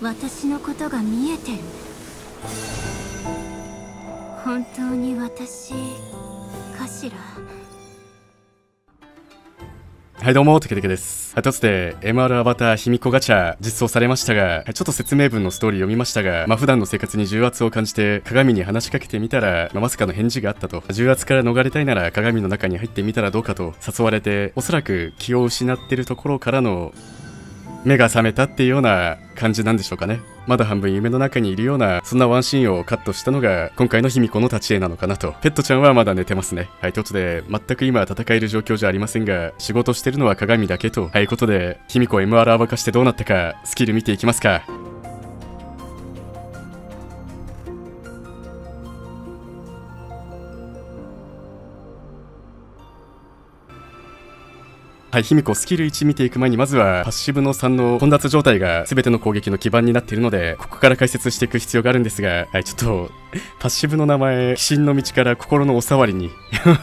私のことが見えてる。本当に私かしら。はいどうも、テケテケです。はい、とつで、MR アバター卑弥呼ガチャ実装されましたが、ちょっと説明文のストーリー読みましたが、普段の生活に重圧を感じて、鏡に話しかけてみたら、まさかの返事があったと。重圧から逃れたいなら、鏡の中に入ってみたらどうかと誘われて、おそらく気を失ってるところからの、目が覚めたっていうような感じなんでしょうかね。まだ半分夢の中にいるような、そんなワンシーンをカットしたのが、今回の卑弥呼の立ち絵なのかなと。ペットちゃんはまだ寝てますね。はい、ということで、全く今戦える状況じゃありませんが、仕事してるのは鏡だけと。はい、ことで、卑弥呼 MR アバ化してどうなったか、スキル見ていきますか。はい、卑弥呼スキル1見ていく前に、まずはパッシブの3の混雑状態が全ての攻撃の基盤になっているので、ここから解説していく必要があるんですが、はい、ちょっとパッシブの名前、鬼神の道から心のおさわりに変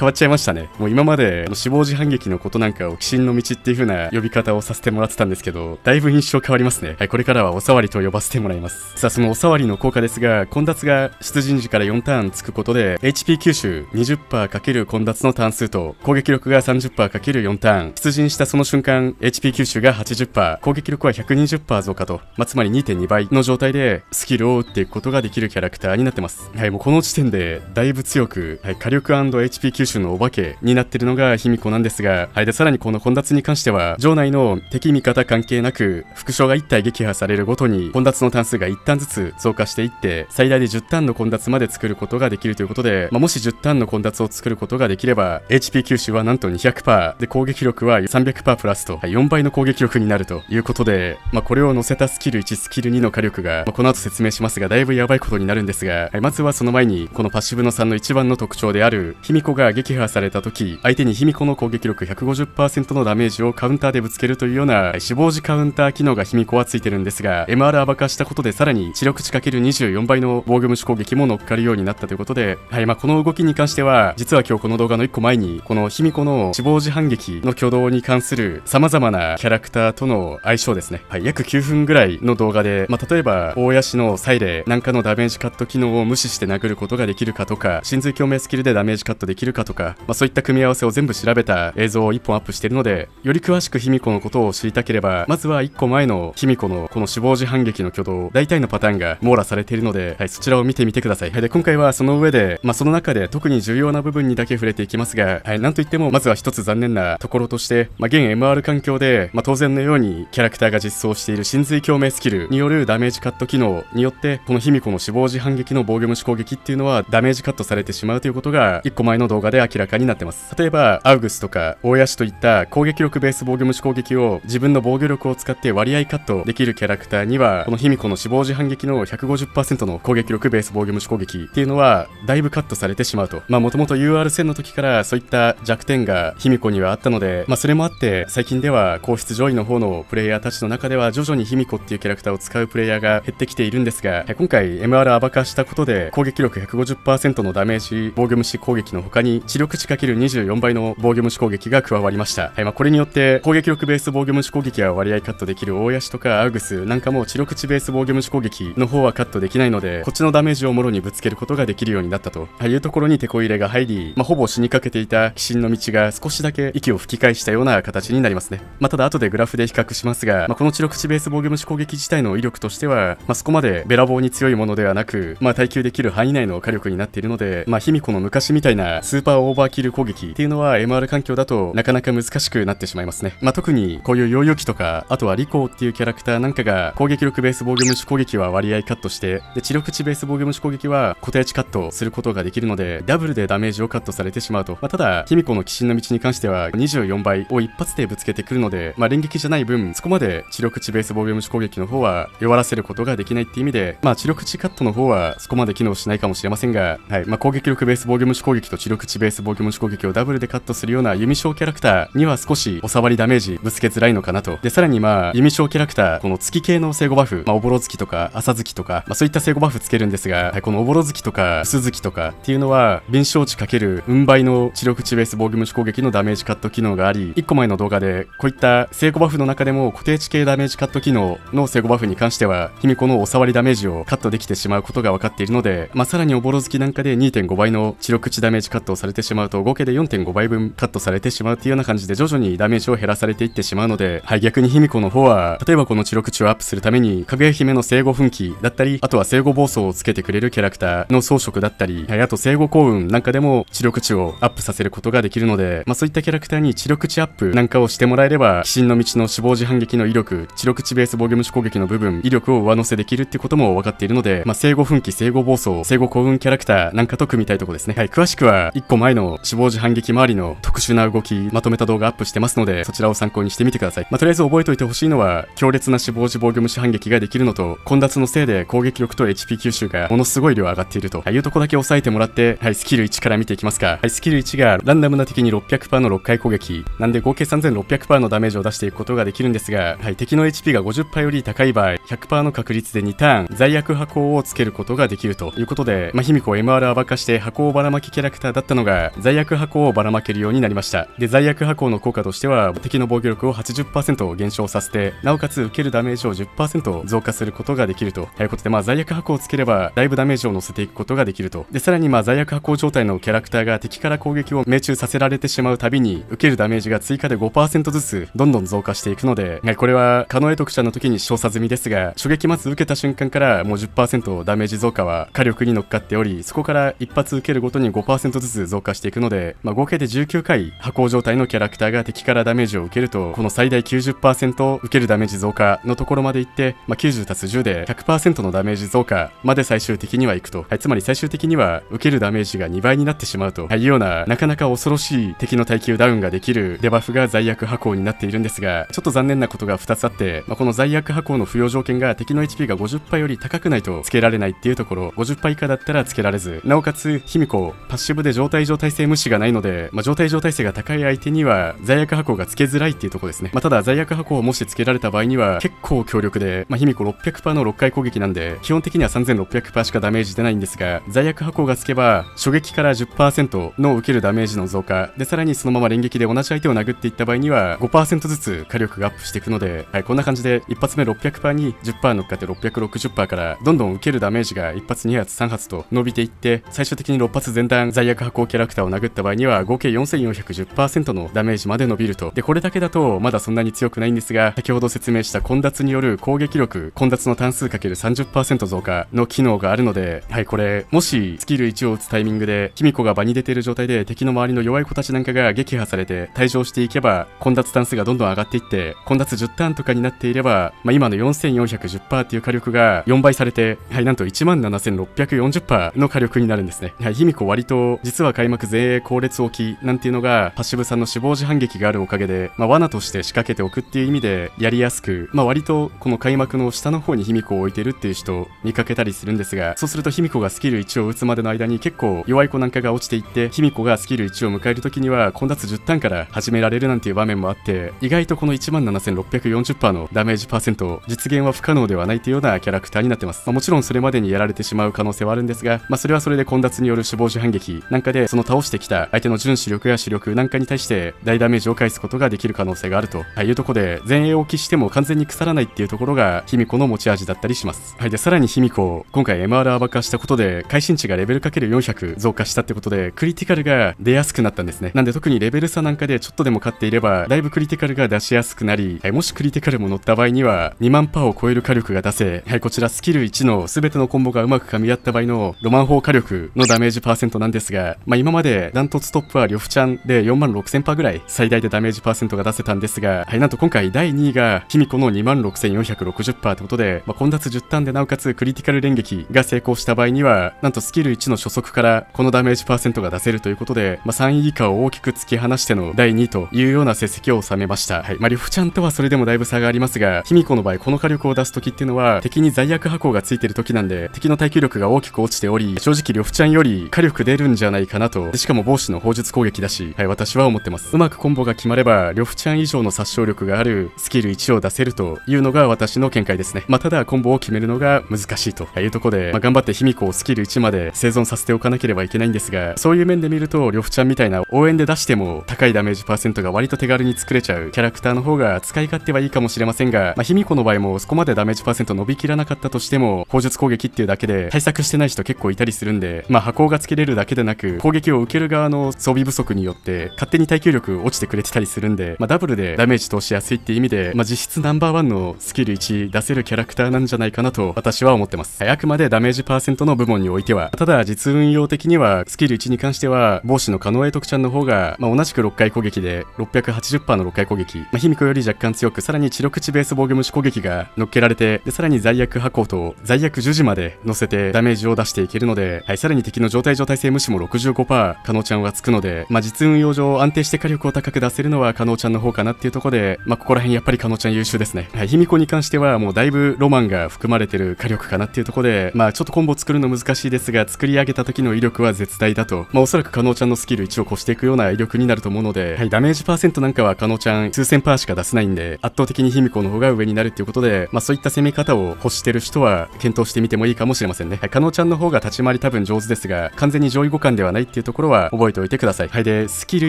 わっちゃいましたね。もう今まで死亡時反撃のことなんかを鬼神の道っていう風な呼び方をさせてもらってたんですけど、だいぶ印象変わりますね。はい、これからはおさわりと呼ばせてもらいます。さあ、そのおさわりの効果ですが、混雑が出陣時から4ターンつくことで HP 吸収 20% ×混雑のターン数と攻撃力が 30% ×4 ターン、出陣したその瞬間 HP 吸収が 80%、 攻撃力は 120% 増加と、つまり 2.2 倍の状態でスキルを打っていくことができるキャラクターになってます。はい、もうこの時点でだいぶ強く、はい、火力 &HP 吸収のお化けになってるのが卑弥呼なんですが、はい、でさらにこの混雑に関しては、場内の敵味方関係なく副将が1体撃破されるごとに混雑のターン数が1ターンずつ増加していって、最大で10ターンの混雑まで作ることができるということで、もし10ターンの混雑を作ることができれば HP 吸収はなんと 200%で、攻撃力は 300% プラスと、はい、4倍の攻撃力になるということで、これを乗せたスキル1、スキル2の火力が、この後説明しますが、だいぶやばいことになるんですが、はい、まずはその前に、このパッシブの3の一番の特徴である、卑弥呼が撃破された時、相手に卑弥呼の攻撃力 150% のダメージをカウンターでぶつけるというような、はい、死亡時カウンター機能が卑弥呼はついてるんですが、MR アバ化したことで、さらに知力値 ×24 倍の防御無視攻撃も乗っかるようになったということで、はい、この動きに関しては、実は今日この動画の1個前に、この卑弥呼の死亡時反撃の挙動に関する様々なキャラクターとの相性ですね。はい、約9分ぐらいの動画で、例えば大谷氏のサイレなんかのダメージカット機能を無視して殴ることができるかとか、神髄共鳴スキルでダメージカットできるかとか、そういった組み合わせを全部調べた映像を1本アップしているので、より詳しく卑弥呼のことを知りたければ、まずは1個前の卑弥呼のこの死亡時反撃の挙動、大体のパターンが網羅されているので、はい、そちらを見てみてください。で、今回はその上で、その中で特に重要な部分にだけ触れていきますが、はい、なんといってもまずは1つ残念なところとして、現 MR 環境で、当然のようにキャラクターが実装している神髄共鳴スキルによるダメージカット機能によって、この卑弥呼の死亡時反撃の防御無視攻撃っていうのはダメージカットされてしまうということが1個前の動画で明らかになってます。例えばアウグスとか大谷氏といった攻撃力ベース防御無視攻撃を自分の防御力を使って割合カットできるキャラクターには、この卑弥呼の死亡時反撃の 150% の攻撃力ベース防御無視攻撃っていうのはだいぶカットされてしまうと。もともと UR 戦の時からそういった弱点が卑弥呼にはあったので、それもあって最近では皇室上位の方のプレイヤーたちの中では徐々に卑弥呼っていうキャラクターを使うプレイヤーが減ってきているんですが、今回 MR アバ化したことで攻撃力 150% のダメージ防御無視攻撃の他に知力値 ×24 倍の防御無視攻撃が加わりました。はい、これによって攻撃力ベース防御無視攻撃は割合カットできる大谷氏とかアウグスなんかも、知力値ベース防御無視攻撃の方はカットできないので、こっちのダメージをもろにぶつけることができるようになったと、いうところにテコ入れが入り、ほぼ死にかけていた鬼神の道が少しだけ息を吹き返したような形になりますね。ただ後でグラフで比較しますが、この知力値ベース防御無視攻撃自体の威力としては、そこまでべらぼうに強いものではなく、耐久できる範囲内の火力になっているので、卑弥呼の昔みたいなスーパーオーバーキル攻撃っていうのは MR 環境だとなかなか難しくなってしまいますね。特にこういうヨーヨキとか、あとはリコーっていうキャラクターなんかが攻撃力ベース防御無視攻撃は割合カットして、で知力値ベース防御無視攻撃は固定値カットすることができるので、ダブルでダメージをカットされてしまうと。ただ卑弥呼の鬼神の道に関しては24倍を一発でぶつけてくるので、連撃じゃない分、そこまで知力値ベース防御無視攻撃の方は弱らせることができないって意味で、知力値カットの方はそこまで機能しないかもしれませんが、はい、攻撃力ベース防御無視攻撃と知力値ベース防御無視攻撃をダブルでカットするような弓将キャラクターには少しおさわりダメージぶつけづらいのかなと。でさらに弓将キャラクター、この月系の聖護バフ、おぼろ月とか朝月とか、そういった聖護バフつけるんですが、はい、このおぼろ月とか薄月とかっていうのは、敏捷値×運倍の知力値ベース防御無視攻撃のダメージカット機能があり、1個前の動画でこういった成功バフの中でも固定値系ダメージカット機能の成功バフに関しては卑弥呼のお触りダメージをカットできてしまうことが分かっているので、さらにおぼろ月なんかで 2.5 倍の知力値ダメージカットをされてしまうと合計で 4.5 倍分カットされてしまうっていうような感じで徐々にダメージを減らされていってしまうので、はい、逆に卑弥呼の方は例えばこの知力値をアップするためにかぐや姫の生後奮起だったり、あとは生後暴走をつけてくれるキャラクターの装飾だったり、はい、あと生後幸運なんかでも知力値をアップさせることができるので、そういったキャラクターに知力値アップなんかをしてもらえれば、鬼神の道の死亡時反撃の威力、知力値ベース防御無視攻撃の部分、威力を上乗せできるってことも分かっているので、生後奮起、生後暴走、生後幸運キャラクターなんかと組みたいとこですね。はい、詳しくは1個前の死亡時反撃周りの特殊な動きまとめた動画アップしてますので、そちらを参考にしてみてください。とりあえず覚えておいてほしいのは、強烈な死亡時防御無視反撃ができるのと、混雑のせいで攻撃力と HP 吸収がものすごい量上がっているというとこだけ押さえてもらって、はい、スキル1から見ていきますか。はい、スキル1がランダムな敵に 600% の6回攻撃なんで合計 3600% のダメージを出していくことができるんですが、はい、敵の HP が 50% より高い場合 100% の確率で2ターン罪悪箱をつけることができるということで、卑弥呼を MR 暴かして箱をばらまきキャラクターだったのが罪悪箱をばらまけるようになりました。で、罪悪箱の効果としては敵の防御力を 80% 減少させて、なおかつ受けるダメージを 10% 増加することができるということで、罪悪箱をつければだいぶダメージを乗せていくことができると。で、さらに罪悪箱状態のキャラクターが敵から攻撃を命中させられてしまうたびに受けるダメージが追加で 5% ずつどんどん増加していくので、これは狩野英徳ちゃんの時に調査済みですが、初撃まず受けた瞬間からもう 10% ダメージ増加は火力に乗っかっており、そこから一発受けるごとに 5% ずつ増加していくので、合計で19回破壊状態のキャラクターが敵からダメージを受けると、この最大 90% 受けるダメージ増加のところまでいって、90+10 で 100% のダメージ増加まで最終的には行くと、はい、つまり最終的には受けるダメージが2倍になってしまうというような、なかなか恐ろしい敵の耐久ダウンができるデバフが罪悪破壊になっているんですが、ちょっと残念なことが2つあって、この罪悪破壊の不要条件が敵の HP が 50% より高くないとつけられないっていうところ、50% 以下だったらつけられず、なおかつ卑弥呼パッシブで状態性無視がないので、状態性が高い相手には罪悪破壊がつけづらいっていうところですね。ただ罪悪破壊をもしつけられた場合には結構強力で、卑弥呼 600% の6回攻撃なんで基本的には 3600% しかダメージ出ないんですが、罪悪破壊がつけば初撃から 10% の受けるダメージの増加で、さらにそのまま連撃で同じ相手を殴っていった場合には 5% ずつ火力がアップしていくので、はい、こんな感じで一発目 600% に 10% 乗っかって 660% からどんどん受けるダメージが1発2発3発と伸びていって、最終的に6発全弾罪悪破壊キャラクターを殴った場合には合計 4410% のダメージまで伸びると。で、これだけだとまだそんなに強くないんですが、先ほど説明した混雑による攻撃力混雑の単数 ×30% 増加の機能があるので、はい、これもしスキル1を打つタイミングで卑弥呼が場に出ている状態で敵の周りの弱い子たちなんかが撃破されて退場していけば、混雑単数がどんどん上がっていって混雑10ターンとかになっていれば、今の 4410% っていう火力が4倍されて、はい、なんと 17640% の火力になるんですね。はい、卑弥呼割と実は開幕前衛後列置きなんていうのがパッシブさんの死亡時反撃があるおかげで、罠として仕掛けておくっていう意味でやりやすく、割とこの開幕の下の方に卑弥呼を置いてるっていう人を見かけたりするんですが、そうすると卑弥呼がスキル1を打つまでの間に結構弱い子なんかが落ちていって、卑弥呼がスキル1を迎える時には混雑10ターンから始められるなんていう場面もあって、意外とこの 17640% のダメージパーセント実現は不可能ではないというようなキャラクターになってます。もちろんそれまでにやられてしまう可能性はあるんですが、それはそれで混雑による死亡時反撃なんかでその倒してきた相手の純視力や視力なんかに対して大ダメージを返すことができる可能性があるというところで、前衛を期しても完全に腐らないっていうところが卑弥呼の持ち味だったりします。はい、で、さらに卑弥呼今回 MR 暴化したことで会心値がレベル ×400 増加したってことでクリティカルが出やすくなったんですね。なんで特にレベル差なんかでちょっとでも勝っていればだいぶクリティカルが出しやすくなり、はい、もしクリティカルも乗った場合には2万% を超える火力が出せ、はい、こちらスキル1の全てのコンボがうまく噛み合った場合のロマン砲火力のダメージパーセントなんですが、今までダントツトップは呂布ちゃんで 46000% ぐらい最大でダメージパーセントが出せたんですが、はい、なんと今回第2位が卑弥呼の 26460% ってことで、混雑10ターンでなおかつクリティカル連撃が成功した場合にはなんとスキル1の初速からこのダメージパーセントが出せるということで、3位以下を大きく突き放しての第2位というような成績を収めました。はい、呂布ちゃんとはそれでもだいぶ差がありますが、卑弥呼の場合この火力を出す時っていうのは敵に罪悪破壊がついてる時なんで敵の耐久力が大きく落ちており、正直呂布ちゃんより火力出るんじゃないかなと。で、しかも帽子の砲術攻撃だし、はい、私は思ってます。うまくコンボが決まれば呂布ちゃん以上の殺傷力があるスキル1を出せるというのが私の見解ですね。ただコンボを決めるのが難しいというところで、頑張って卑弥呼をスキル1まで生存させておかなければいけないんですが、そういう面で見ると呂布ちゃんみたいな応援で出しても高高いダメージパーセントが割と手軽に作れちゃうキャラクターの方が使い勝手はいいかもしれませんが、卑弥呼の場合もそこまでダメージパーセント伸びきらなかったとしても、砲術攻撃っていうだけで対策してない人結構いたりするんで、破甲がつけれるだけでなく、攻撃を受ける側の装備不足によって勝手に耐久力落ちてくれてたりするんで、ダブルでダメージ通しやすいって意味で、実質ナンバーワンのスキル1出せるキャラクターなんじゃないかなと私は思ってます。あくまでダメージパーセントの部門においては、ただ実運用的にはスキル1に関しては帽子の狩野永徳ちゃんの方が、同じく6回攻撃で 680% の6回攻撃、卑弥呼より若干強く、さらに知力値ベース防御無視攻撃が乗っけられて、でさらに罪悪破甲と罪悪十字まで乗せてダメージを出していけるので、さらに敵の状態性無視も 65% 狩野ちゃんはつくので、実運用上安定して火力を高く出せるのは狩野ちゃんの方かなっていうところで、ここら辺やっぱり狩野ちゃん優秀ですね。卑弥呼に関してはもうだいぶロマンが含まれてる火力かなっていうところで、ちょっとコンボ作るの難しいですが、作り上げた時の威力は絶大だと、おそらく狩野ちゃんのスキル1を越していくような威力になると思うので、ダメージパーセントなんかは狩野ちゃん数千パーしか出せないんで、圧倒的に卑弥呼の方が上になるっていうことで、そういった攻め方を欲してる人は検討してみてもいいかもしれませんね。狩野ちゃんの方が立ち回り多分上手ですが、完全に上位互換ではないっていうところは覚えておいてください。でスキル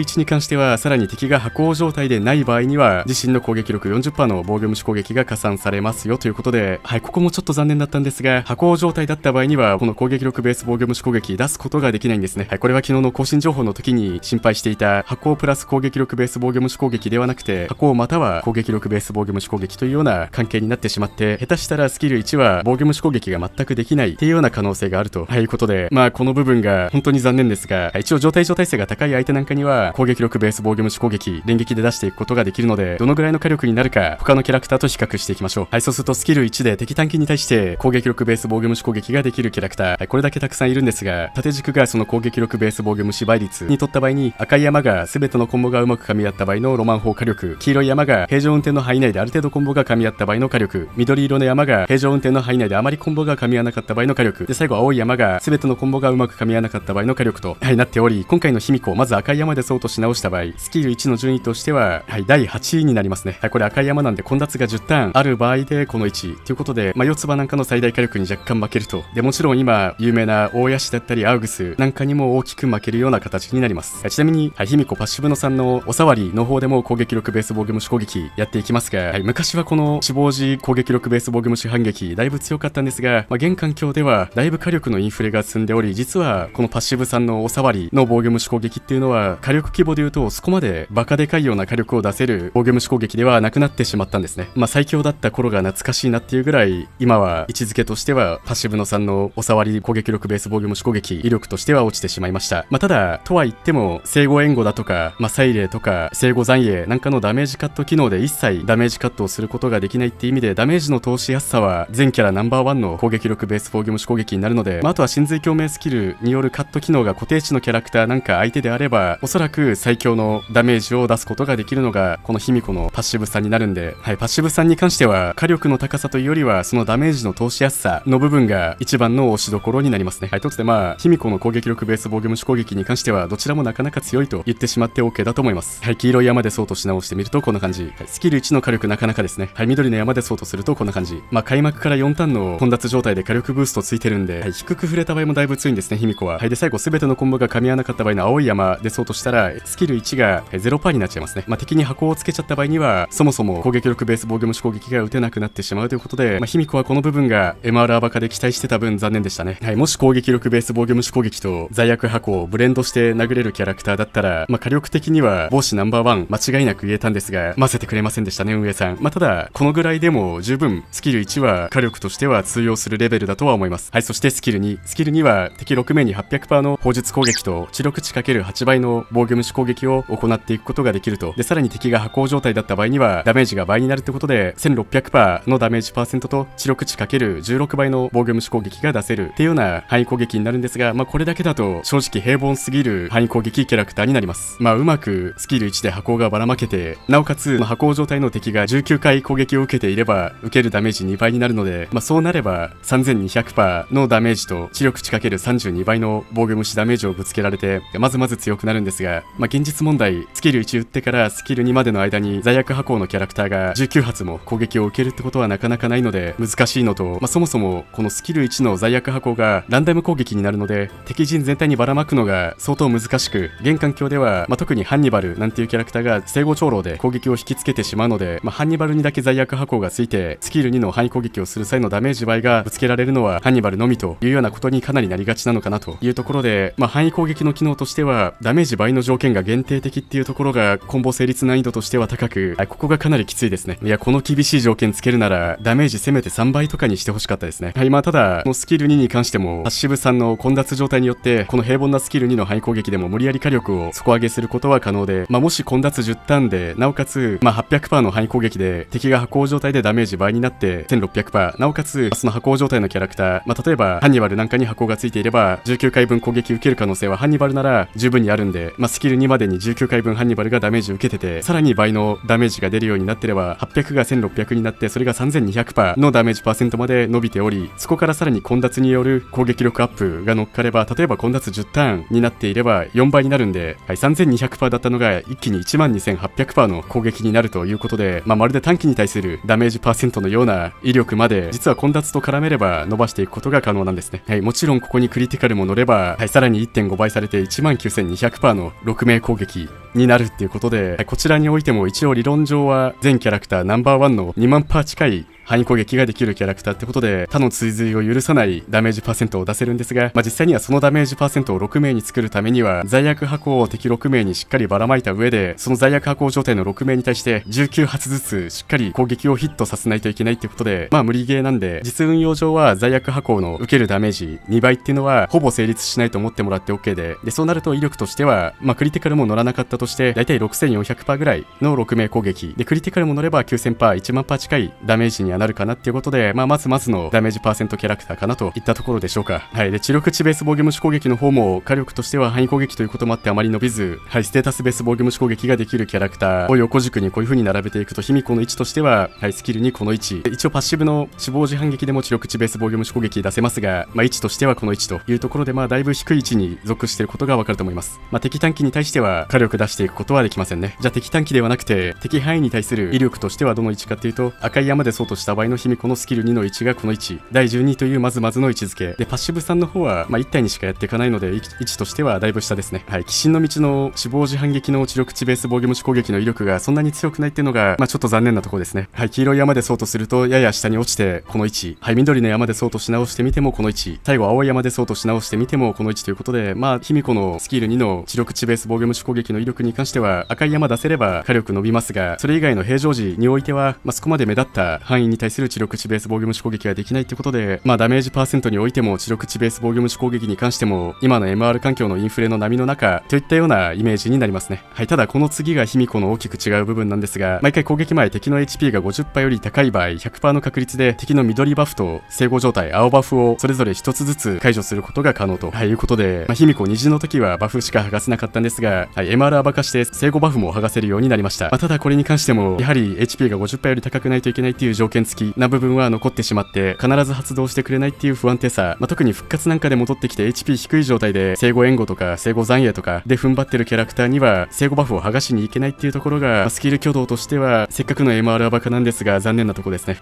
1に関しては、さらに敵が破甲状態でない場合には自身の攻撃力 40% の防御無視攻撃が加算されますよということで、ここもちょっと残念だったんですが、破甲状態だった場合にはこの攻撃力ベース防御無視攻撃出すことができないんですね。これは昨日の更新情報の時に心配していた破甲プラス攻撃力ベース防御無視攻撃ではなくて、破甲または攻撃力ベース防御無視攻撃というような関係になってしまって、下手したらスキル1は防御無視攻撃が全くできないっていうような可能性があるということで、この部分が本当に残念ですが、一応状態性が高い相手なんかには攻撃力ベース防御無視攻撃連撃で出していくことができるので、どのぐらいの火力になるか他のキャラクターと比較していきましょう。そうするとスキル1で敵短期に対して攻撃力ベース防御無視攻撃ができるキャラクター、これだけたくさんいるんですが、縦軸がその攻撃力ベース防御無視倍率にとった場合に、赤い山が全てのコンボがうまく噛み合った場合のロマン砲火力、黄色い山が平常運転の範囲内である程度コンボが噛み合った場合の火力、緑色の山が平常運転の範囲内であまりコンボが噛み合わなかった場合の火力で、最後青い山が全てのコンボがうまく噛み合わなかった場合の火力と、なっており、今回の卑弥呼まず赤い山でそうとし直した場合、スキル1の順位としては、第8位になりますね。これ赤い山なんで混雑が10ターンある場合でこの1位ということで、四つ葉なんかの最大火力に若干負けると。でもちろん今有名な大谷氏だったりアウグスなんかにも大きく負けるような形になります。ちなみに卑弥呼パッシブの3のおさわりの方でも攻撃力ベース防御無視攻撃やっていきますが、昔はこの死亡時攻撃力ベース防御無視反撃だいぶ強かったんですが、現環境ではだいぶ火力のインフレが進んでおり、実はこのパッシブ3のおさわりの防御無視攻撃っていうのは火力規模でいうとそこまでバカでかいような火力を出せる防御無視攻撃ではなくなってしまったんですね。最強だった頃が懐かしいなっていうぐらい、今は位置づけとしてはパッシブの3のおさわり攻撃力ベース防御無視攻撃威力としては落ちてしまいました。ただとは言っても生後援護だとかサイレとか生後残影なんかのダメージカット機能で一切ダメージカットをすることができないって意味で、ダメージの通しやすさは全キャラナンバーワンの攻撃力ベース防御無視攻撃になるので、あとは神髄共鳴スキルによるカット機能が固定値のキャラクターなんか相手であれば、おそらく最強のダメージを出すことができるのがこの卑弥呼のパッシブさんになるんで、パッシブさんに関しては火力の高さというよりはそのダメージの通しやすさの部分が一番の押しどころになりますね。ということで卑弥呼の攻撃力ベース防御無視攻撃に関してはどちらもなかなか強いと言ってしまって OK だと思います。黄色い山でそうとし直してみるとこんな感じ、スキル1の火力なかなかですね。緑の山でそうとするとこんな感じ、開幕から4ターンの混雑状態で火力ブーストついてるんで、低く触れた場合もだいぶ強いんですね卑弥呼は。で最後全てのコンボが噛み合わなかった場合の青い山でそうとしたらスキル1が 0% になっちゃいますね。敵に箱をつけちゃった場合にはそもそも攻撃力ベース防御無視攻撃が打てなくなってしまうということで、卑弥呼はこの部分が MR アバカで期待してた分残念でしたね。もし攻撃力ベース防御無視攻撃と罪悪箱をブレンドして殴れるキャラクターだったら、火力的には帽子ナンバーワン間違いなく言えたんですが、混ぜてくれませんでしたね運営さん。ただこのぐらいでも十分スキル1は火力としては通用するレベルだとは思います。そしてスキル2は敵6名に 800% の砲術攻撃と知力値 ×8 倍の防御無視攻撃を行っていくことができると。でさらに敵が破甲状態だった場合にはダメージが倍になるってことで 1600% のダメージパーセントと知力値 ×16 倍の防御無視攻撃が出せるっていうような範囲攻撃になるんですが、これだけだと正直平凡すぎる範囲攻撃キャラクターになります。うまくスキル1で破甲がばらまけて、なおかつ破甲状態の敵が19回攻撃を受けていれば受けるダメージ2倍になるので、そうなれば 3200% のダメージと知力値 ×32 倍の防御無視ダメージをぶつけられてまずまず強くなるんですが、現実問題スキル1打ってからスキル2までの間に罪悪破甲のキャラクターが19発も攻撃を受けるってことはなかなかないので難しいのと、そもそもこのスキル1の罪悪破甲がランダム攻撃になるので敵陣全体にばらまくのが相当難しく、現環境では特にハンニバルなんていうキャラクターが整合長老で攻撃を引きつけてしまうので、ハンニバルにだけ罪悪破壊がついてスキル2の範囲攻撃をする際のダメージ倍がぶつけられるのはハンニバルのみというようなことにかなりなりがちなのかなというところで、範囲攻撃の機能としてはダメージ倍の条件が限定的っていうところがコンボ成立難易度としては高く、ここがかなりきついですね。いや、この厳しい条件つけるならダメージせめて3倍とかにしてほしかったですね。はい、ただこのスキル2に関してもパッシブ3の混雑状態によってこの平凡なスキル2の範囲攻撃でも無理やり火力を底上げすることは可能で、もし混雑10ターンでなおかつ800% の範囲攻撃で敵が破壊状態でダメージ倍になって1600%、なおかつその破壊状態のキャラクター、例えばハンニバルなんかに破壊がついていれば19回分攻撃受ける可能性はハンニバルなら十分にあるんで、スキル2までに19回分ハンニバルがダメージ受けてて、さらに倍のダメージが出るようになってれば800が1600になって、それが3200%のダメージパーセントまで伸びており、そこからさらに混雑による攻撃力アップが乗っかれば、例えば混雑10ターンになっていれば4倍になるんで、はい、3200% だったのが一気に 12800% の攻撃になるということで、まるで短期に対するダメージパーセントのような威力まで実は混雑と絡めれば伸ばしていくことが可能なんですね。はい、もちろんここにクリティカルも乗れば、はい、さらに 1.5 倍されて 19200% の6名攻撃になるっていうことで、はい、こちらにおいても一応理論上は全キャラクターナンバーワンの2万%近い範囲攻撃ができるキャラクターってことで、他の追随を許さないダメージパーセントを出せるんですが、実際にはそのダメージパーセントを6名に作るためには罪悪破壊を敵6名にしっかりばらまいた上で、その罪悪破壊状態の6名に対して19発ずつしっかり攻撃をヒットさせないといけないってことで、無理ゲーなんで実運用上は罪悪破壊の受けるダメージ2倍っていうのはほぼ成立しないと思ってもらって OK で、そうなると威力としてはクリティカルも乗らなかったとしてだいたい 6400% ぐらいの6名攻撃で、クリティカルも乗れば 9000%、1万% 近いダメージになるかなっていうことで、まずまずのダメージパーセントキャラクターかなといったところでしょうか。はい、で知力値ベース防御無視攻撃の方も火力としては範囲攻撃ということもあってあまり伸びず、はい、ステータスベース防御無視攻撃ができるキャラクターを横軸にこういう風に並べていくと、卑弥呼の位置としては、はい、スキルにこの位置、一応パッシブの死亡時反撃でも知力値ベース防御無視攻撃出せますが、位置としてはこの位置というところで、だいぶ低い位置に属していることがわかると思います。敵短期に対しては火力出していくことはできませんね。じゃあ敵短期ではなくて敵範囲に対する威力としてはどの位置かっていうと、赤い山でそうとした場合の卑弥呼のスキル2の位置がこの位置、第12というまずまずの位置づけで、パッシブ3の方は1体にしかやっていかないので位置としてはだいぶ下ですね。はい、鬼神の道の死亡時反撃の知力値ベース防御無視攻撃の威力がそんなに強くないっていうのがちょっと残念なところですね。はい、黄色い山でそうとするとやや下に落ちてこの位置、はい、緑の山でそうとし直してみてもこの位置、最後青い山でそうとし直してみてもこの位置ということで、卑弥呼のスキル2の知力値ベース防御無視攻撃の威力に関しては赤い山出せれば火力伸びますが、それ以外の平常時においては、そこまで目立った範囲に対する知力値ベース防御無視攻撃ができないってことで、ダメージパーセントにおいても知力値ベース防御無視攻撃に関しても今の MR 環境のインフレの波の中といったようなイメージになりますね。はい、ただこの次が卑弥呼の大きく違う部分なんですが、毎回攻撃前敵の HP が 50% より高い場合 100% の確率で敵の緑バフと整合状態青バフをそれぞれ1つずつ解除することが可能と、はい、いうことで、卑弥呼虹の時はバフしか剥がせなかったんですが、はい、MR 化して整合バフも剥がせるようになりました。ただこれに関してもやはり HP が 50% より高くないといけないっていう条件付きな部分は残ってしまって、必ず発動してくれないっていう不安定さ、特に復活なんかで戻ってきて HP 低い状態で生後援護とか生後残影とかで踏ん張ってるキャラクターには生後バフを剥がしにいけないっていうところが、スキル挙動としてはせっかくの MR 化なんですが残念なとこですね。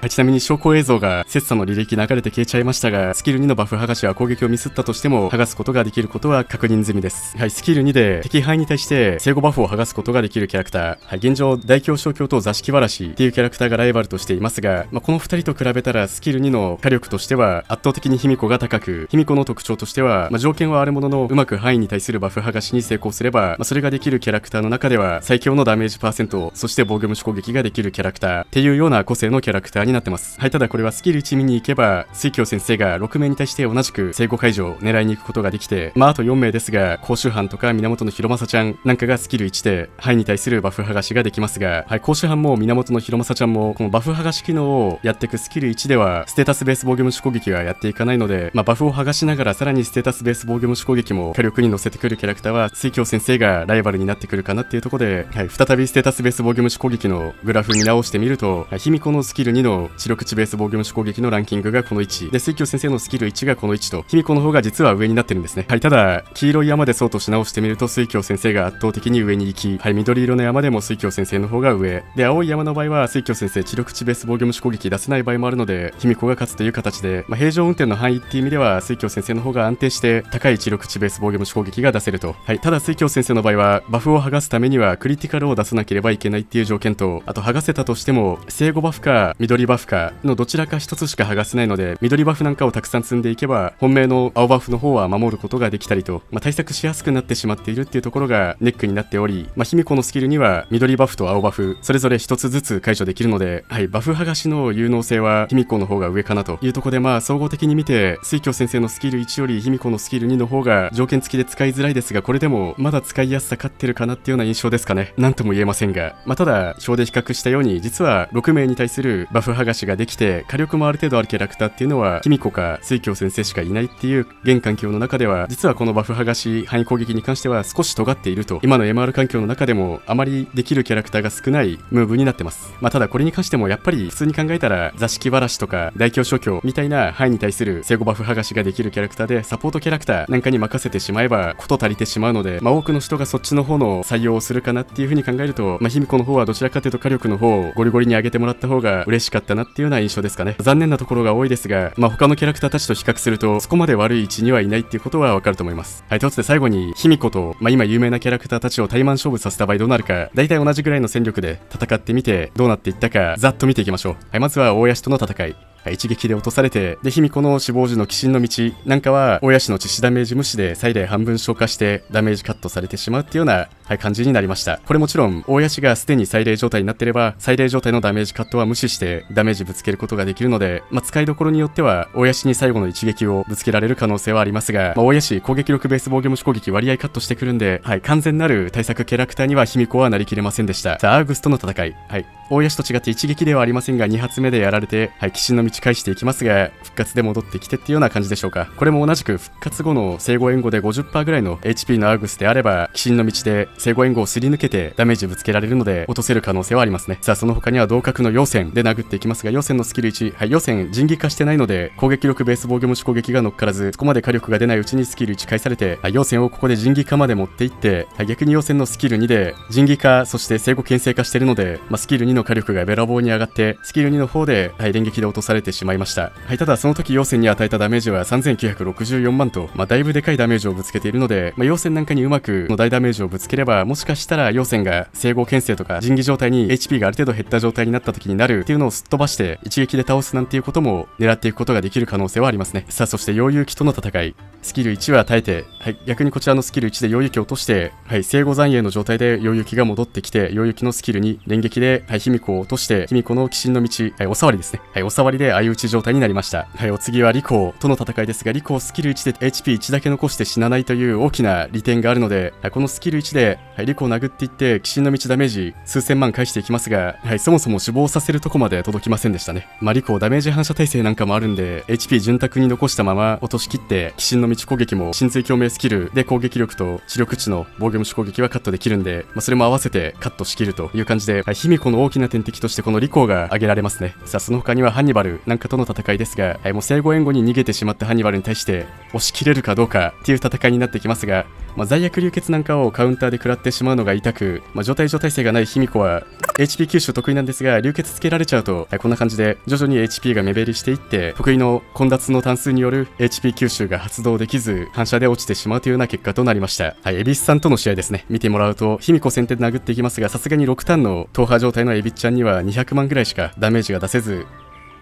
はい、ちなみに証拠映像が切磋の履歴流れて消えちゃいましたが、スキル2のバフ剥がしは攻撃をミスったとしても剥がすことができることは確認済みです。はい、スキル2で敵範囲に対して生後バフを剥がすことができるキャラクター、はい、現状大凶小凶と座敷わらしっていうキャラクターがライバルとしていますが、この2人と比べたらスキル2の火力としては圧倒的に卑弥呼が高く、卑弥呼の特徴としては、条件はあるもののうまく範囲に対するバフ剥がしに成功すれば、それができるキャラクターの中では最強のダメージパーセント、そして防御無視攻撃ができるキャラクターっていうような個性のキャラクターになってます。はい、ただこれはスキル1見に行けば水鏡先生が6名に対して同じく生後解除を狙いに行くことができて、あと4名ですが甲州藩とか源広政ちゃんなんかがスキル1で範囲に対するバフ剥がしができますが、はい、甲州藩も源広政ちゃんもこのバフ剥がし機能をやっていくスキル1ではステータスベース防御無視攻撃はやっていかないので、バフを剥がしながらさらにステータスベース防御無視攻撃も火力に乗せてくるキャラクターは水鏡先生がライバルになってくるかなっていうところで、はい、再びステータスベース防御無視攻撃のグラフ見直してみると、卑弥呼のスキル2の知力値ベース防御無視攻撃のランキングがこの1で、水鏡先生のスキル1がこの1と卑弥呼の方が実は上になってるんですね。はい、ただ黄色い山でそうとし直してみると水鏡先生が圧倒的に上に行き、はい、緑色の山でも水鏡先生の方が上で、青い山の場合は水鏡先生知力値ベース防御無視攻撃出せない場合もあるので、卑弥呼が勝つという形で、まあ、平常運転の範囲っていう意味では水鏡先生の方が安定して高い知力値ベース防御無視攻撃が出せると、はい、ただ水鏡先生の場合はバフを剥がすためにはクリティカルを出さなければいけないっていう条件と、あと剥がせたとしても生後バフか緑バフかのどちらか一つしか剥がせないので、緑バフなんかをたくさん積んでいけば本命の青バフの方は守ることができたりと、まあ、対策しやすくなってしまっているっていうところがネックになっており、まあ、卑弥呼のスキルには緑バフと青バフそれぞれ一つずつ解除できるので、はい、バフ剥がしの有能性は卑弥呼の方が上かなというところで、まあ総合的に見て水鏡先生のスキル1より卑弥呼のスキル2の方が条件付きで使いづらいですが、これでもまだ使いやすさ勝ってるかなっていうような印象ですかね。なんとも言えませんが、まあ、ただ表で比較したように実は6名に対するバフ剥がしができて火力もある程度あるキャラクターっていうのは卑弥呼か水鏡先生しかいないっていう現環境の中では、実はこのバフ剥がし範囲攻撃に関しては少し尖っていると、今の MR 環境の中でもあまりできるキャラクターが少ないムーブになってます。まあ、ただこれに関してもやっぱり普通に考えたら座敷わらしとか大凶諸凶みたいな範囲に対する生後バフ剥がしができるキャラクターでサポートキャラクターなんかに任せてしまえばこと足りてしまうので、まあ、多くの人がそっちの方の採用をするかなっていうふうに考えると、まあ、卑弥呼の方はどちらかというと火力の方をゴリゴリに上げてもらった方が嬉しかったなっていうような印象ですかね。残念なところが多いですが、まあ、他のキャラクターたちと比較するとそこまで悪い位置にはいないっていうことはわかると思います。はい、ということで最後に卑弥呼と、まあ、今有名なキャラクターたちを対マン勝負させた場合どうなるか、大体同じぐらいの戦力で戦ってみてどうなっていったかざっと見ていきましょう。はい、まずは大屋氏との戦い。一撃で落とされて、で卑弥呼の死亡時の鬼神の道なんかは大谷氏の致死ダメージ無視で最大半分消化してダメージカットされてしまうっていうような、はい、感じになりました。これもちろん大谷氏がすでに最大状態になってれば最大状態のダメージカットは無視してダメージぶつけることができるので、まあ、使いどころによっては大谷氏に最後の一撃をぶつけられる可能性はありますが、まあ、大谷氏攻撃力ベース防御無視攻撃割合カットしてくるんで、はい、完全なる対策キャラクターには卑弥呼はなりきれませんでした。さあアーグスとの戦い、はい、大谷氏と違って一撃ではありませんが2発目でやられて、はい、鬼神の道返していきますが復活で戻ってきてっていうような感じでしょうか。これも同じく復活後の生後援護で 50% ぐらいの HP のアーグスであれば鬼神の道で生後援護をすり抜けてダメージぶつけられるので落とせる可能性はありますね。さあその他には同格の陽線で殴っていきますが、陽線のスキル1、はい、陽線人技化してないので攻撃力ベース防御無視攻撃が乗っからず、そこまで火力が出ないうちにスキル1返されて、はい、陽線をここで人技化まで持っていって、はい、逆に陽線のスキル2で人技化そして生後牽制化してるので、まあ、スキル2の火力がべらぼうに上がってスキル2の方で、はい、連撃で落とされてしまいました。はい、ただその時陽線に与えたダメージは3964万と、まあ、だいぶでかいダメージをぶつけているので、まあ、陽線なんかにうまくの大ダメージをぶつければもしかしたら陽線が整合牽制とか人技状態に HP がある程度減った状態になった時になるっていうのをすっ飛ばして一撃で倒すなんていうことも狙っていくことができる可能性はありますね。さあそして陽勇気との戦い、スキル1は耐えて、はい、逆にこちらのスキル1で陽勇気を落として、はい、生後残影の状態で陽勇気が戻ってきて陽勇気のスキル2連撃で、はい、卑弥呼を落として卑弥呼の鬼神の道、はい、おさわりですね、はい、おさわりで相打ち状態になりました。はい、お次はリコーとの戦いですが、リコースキル1で HP1 だけ残して死なないという大きな利点があるので、はい、このスキル1で、はい、リコを殴っていって鬼神の道ダメージ数千万返していきますが、はい、そもそも死亡させるとこまで届きませんでしたね。まあ、リコーダメージ反射耐性なんかもあるんで HP 潤沢に残したまま落としきって鬼神の道攻撃も神髄共鳴スキルで攻撃力と知力値の防御無視攻撃はカットできるんで、まあ、それも合わせてカットしきるという感じで、はい、卑弥呼の大きな天敵としてこのリコーが挙げられますね。さあその他にはハンニバルなんかとの戦いですが、もう生後援護に逃げてしまったハンニバルに対して押し切れるかどうかっていう戦いになってきますが、まあ、罪悪流血なんかをカウンターで食らってしまうのが痛く、まあ、状態性がない卑弥呼は HP 吸収得意なんですが流血つけられちゃうと、はい、こんな感じで徐々に HP が目減りしていって得意の混雑の単数による HP 吸収が発動できず反射で落ちてしまうというような結果となりました。はい、蛭子さんとの試合ですね。見てもらうと卑弥呼先手で殴っていきますが、さすがに6ターンの踏破状態の蛭子ちゃんには200万ぐらいしかダメージが出せず、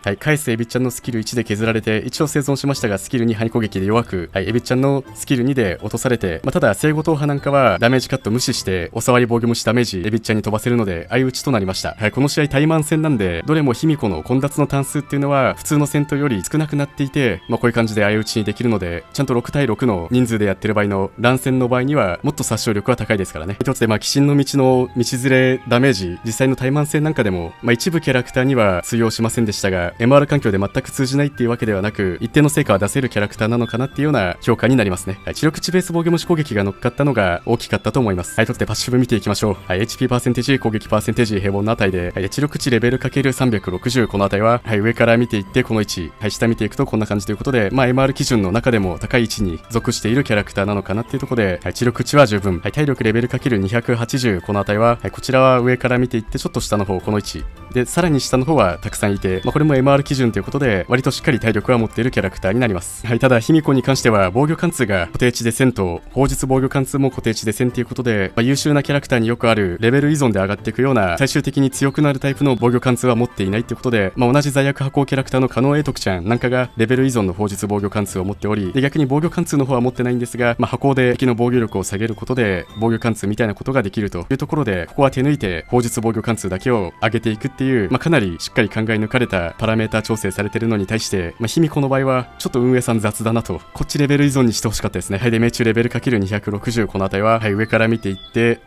はい、返すエビちゃんのスキル1で削られて一応生存しましたがスキル2範囲攻撃で弱く、はい、エビちゃんのスキル2で落とされて、まあ、ただ生後踏破なんかはダメージカット無視しておさわり防御無視ダメージエビちゃんに飛ばせるので相打ちとなりました。はい、この試合対マン戦なんでどれも卑弥呼の混雑の単数っていうのは普通の戦闘より少なくなっていて、まあ、こういう感じで相打ちにできるのでちゃんと6対6の人傷でやってる場合の乱戦の場合にはもっと殺傷力は高いですからね。一つでまあ鬼神の道の道連れダメージ実際の対マン戦なんかでも、まあ、一部キャラクターには通用しませんでしたが、MR 環境で全く通じないっていうわけではなく、一定の成果は出せるキャラクターなのかなっていうような評価になりますね。はい、知力値ベース防御無視攻撃が乗っかったのが大きかったと思います。はい、とってパッシブ見ていきましょう。はい、HP パーセンテージ、攻撃パーセンテージ、平凡の値で、はい、知力値レベル ×360、この値は、はい、上から見ていってこの位置、はい、下見ていくとこんな感じということで、まあ、MR 基準の中でも高い位置に属しているキャラクターなのかなっていうところで、はい、知力値は十分。はい、体力レベル ×280、この値は、はい、こちらは上から見ていってちょっと下の方、この位置。で、さらに下の方はたくさんいて、まあ、これも MR 基準ということで、割としっかり体力は持っているキャラクターになります。はい、ただ、卑弥呼に関しては、防御貫通が固定値で1000と、砲術防御貫通も固定値で1000ということで、まあ、優秀なキャラクターによくある、レベル依存で上がっていくような、最終的に強くなるタイプの防御貫通は持っていないということで、まあ、同じ罪悪破行キャラクターの加納英徳ちゃんなんかが、レベル依存の砲術防御貫通を持っており、で、逆に防御貫通の方は持ってないんですが、まあ、破行で敵の防御力を下げることで、防御貫通みたいなことができるというところで、ここは手抜いて、砲術防御貫通だけを上げていくっていう、まあ、かなりしっかり考え抜かれたパラメータ調整されてるのに対して、まあ、卑弥呼の場合は、ちょっと運営さん雑だなと、こっちレベル依存にしてほしかったですね。はい、で、命中レベル ×260、この辺りは、はい、上から見ていって、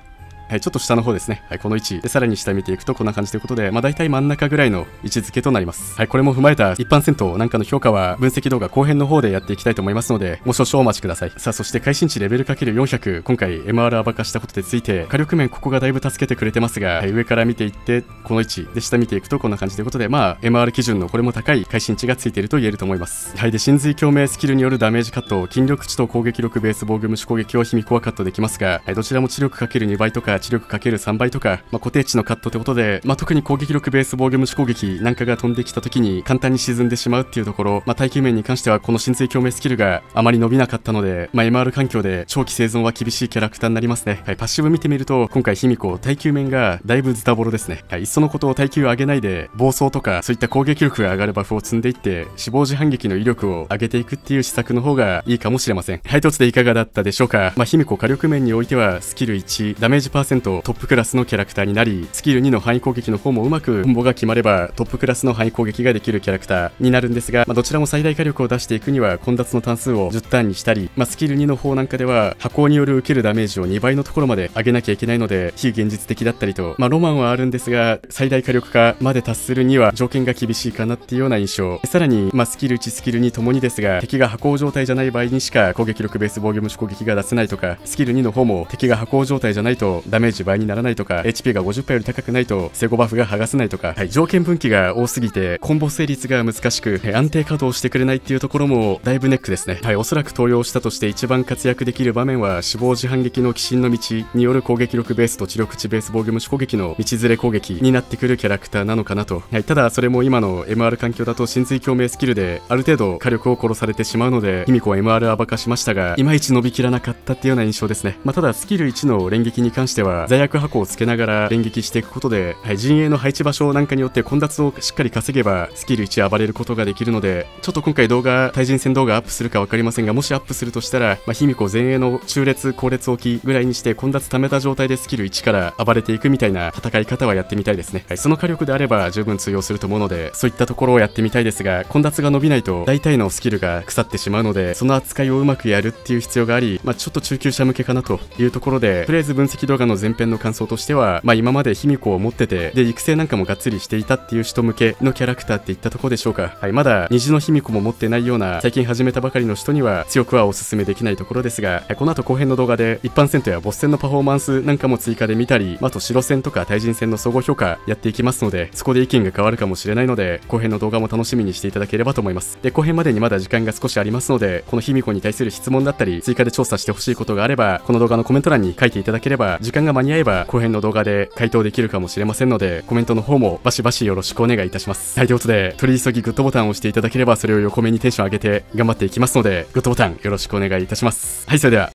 はい、ちょっと下の方ですね。はい、この位置。で、さらに下見ていくとこんな感じということで、まあ大体真ん中ぐらいの位置づけとなります。はい、これも踏まえた一般戦闘なんかの評価は分析動画後編の方でやっていきたいと思いますので、もう少々お待ちください。さあ、そして会心値レベル ×400。今回 MR 暴かしたことについて、火力面ここがだいぶ助けてくれてますが、はい、上から見ていって、この位置。で、下見ていくとこんな感じということで、まあ MR 基準のこれも高い会心値がついていると言えると思います。はい、で、神髄共鳴スキルによるダメージカット、筋力値と攻撃力ベース防御無視攻撃を卑弥呼はカットできますが、はい、どちらも知力 ×2 倍とか、知力 ×3 倍とか、まあ、固定値のカットってことで、まあ、特に攻撃力ベース防御無視攻撃なんかが飛んできた時に簡単に沈んでしまうっていうところ、まあ、耐久面に関してはこの神髄共鳴スキルがあまり伸びなかったので、まあ、MR 環境で長期生存は厳しいキャラクターになりますね。はい、パッシブ見てみると今回卑弥呼耐久面がだいぶズタボロですね。はい、いっそのことを耐久上げないで暴走とかそういった攻撃力が上がるバフを積んでいって死亡時反撃の威力を上げていくっていう施策の方がいいかもしれません。はい、とつでいかがだったでしょうか。まあ、卑弥呼火力面においてはスキル1ダメージパーセントトップクラスのキャラクターになり、スキル2の範囲攻撃の方もうまくコンボが決まればトップクラスの範囲攻撃ができるキャラクターになるんですが、まあ、どちらも最大火力を出していくには混雑の単数を10ターンにしたり、まあ、スキル2の方なんかでは破行による受けるダメージを2倍のところまで上げなきゃいけないので非現実的だったりと、まあ、ロマンはあるんですが最大火力化まで達するには条件が厳しいかなっていうような印象。さらに、まあ、スキル1スキル2ともにですが敵が破行状態じゃない場合にしか攻撃力ベース防御無視攻撃が出せないとか、スキル2の方も敵が破行状態じゃないとダメージ倍にならないとか HP が 50% より高くないとセゴバフが剥がせないとか、はい、条件分岐が多すぎてコンボ成立が難しく安定稼働してくれないっていうところもだいぶネックですね。はい、おそらく登用したとして一番活躍できる場面は死亡時反撃の鬼神の道による攻撃力ベースと知力値ベース防御無視攻撃の道連れ攻撃になってくるキャラクターなのかなと。はい、ただそれも今の MR 環境だと神髄共鳴スキルである程度火力を殺されてしまうので卑弥呼 MR 暴かしましたがいまいち伸びきらなかったっていうような印象ですね。まあ、ただスキル1の連撃に関しては罪悪破行をつけながら連撃していくことで、はい、陣営の配置場所なんかによって混雑をしっかり稼げばスキル1暴れることができるので、ちょっと今回動画対人戦動画アップするか分かりませんが、もしアップするとしたら卑弥呼前衛の中列後列置きぐらいにして混雑溜めた状態でスキル1から暴れていくみたいな戦い方はやってみたいですね。はい、その火力であれば十分通用すると思うのでそういったところをやってみたいですが、混雑が伸びないと大体のスキルが腐ってしまうのでその扱いをうまくやるっていう必要があり、まあ、ちょっと中級者向けかなというところで、とりあえず分析動画の前編の感想としては、まあ、今まで卑弥呼を持っててで育成なんかもがっつりしていたっていう人向けのキャラクターっていったところでしょうか。はい、まだ虹の卑弥呼も持ってないような最近始めたばかりの人には強くはおすすめできないところですが、はい、この後後編の動画で一般戦闘やボス戦のパフォーマンスなんかも追加で見たり、あと白戦とか対人戦の総合評価やっていきますのでそこで意見が変わるかもしれないので後編の動画も楽しみにしていただければと思います。で後編までにまだ時間が少しありますので、この卑弥呼に対する質問だったり追加で調査してほしいことがあればこの動画のコメント欄に書いていただければ時間が間に合えば後編の動画で回答できるかもしれませんのでコメントの方もバシバシよろしくお願いいたします。はい、ということで取り急ぎグッドボタンを押していただければそれを横目にテンション上げて頑張っていきますのでグッドボタンよろしくお願いいたします。はい、それでは。